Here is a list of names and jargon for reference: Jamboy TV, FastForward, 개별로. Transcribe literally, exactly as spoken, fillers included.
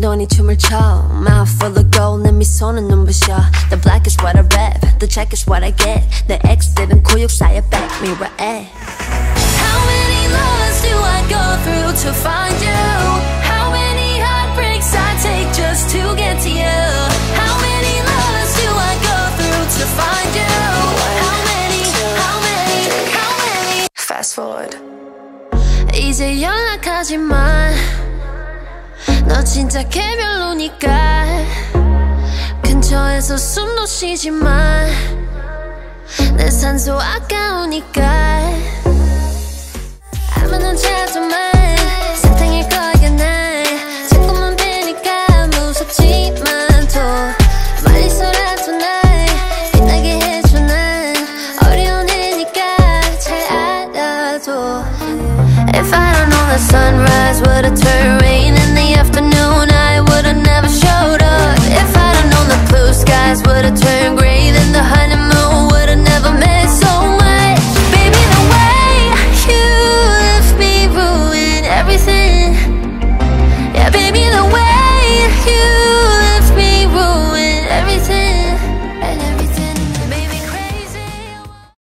너니 춤을 춰 Mouth full of gold 내 미소는 눈부셔 The black is what I rap The check is what I get 내 exit은 고육사의 back mirror A How many loves do I go through to find you? How many heartbreaks I take just to get to you? How many loves do I go through to find you? How many, how many, how many Fast forward 이제 연락하지 마 너 진짜 개별로니까 근처에서 숨도 쉬지 마 내 산소 아까우니까 아무런 차도만 사탕일 거야 난 자꾸만 비니까 무섭지만 더 멀리서라도 날 빛나게 해줘 난 어려운 일니까 잘 알아도 If I don't know the sunrise would I turn